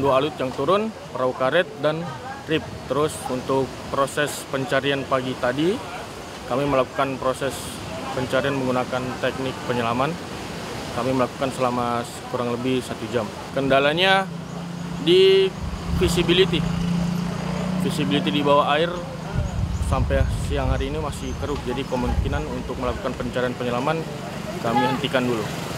dua alut yang turun, perahu karet dan rip. Terus untuk proses pencarian pagi tadi, kami melakukan proses pencarian menggunakan teknik penyelaman. Kami melakukan selama kurang lebih 1 jam. Kendalanya di visibility di bawah air sampai siang hari ini masih keruh. Jadi kemungkinan untuk melakukan pencarian penyelaman kami hentikan dulu.